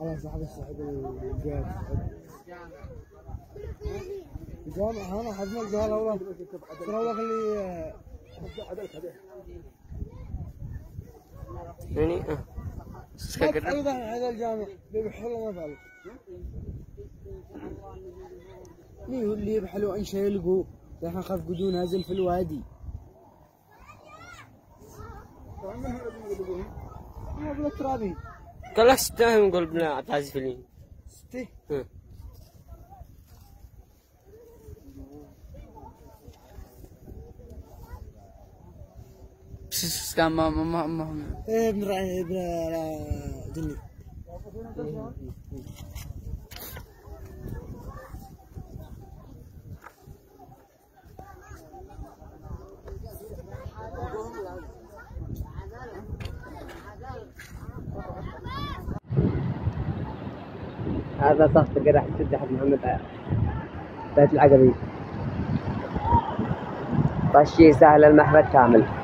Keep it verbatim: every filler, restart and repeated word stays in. على صاحب الصعيد الجامع الجامع هنا حجم الجهاله والله تروق لي يعني هذا الجامع بيبحلوا ما فعلوا مين هو اللي يبحلوا ان شيء يلقوا راح نخاف قدون هزل في الوادي ما بلا ترابي طلع ستة من قلب لا تعزف فيلم ستة بس كان ما ما ما ابن رأي ابن دني هذا صخط قراح يسد حق محمد بيت العقبي. فالشي سهل المحبة كامل.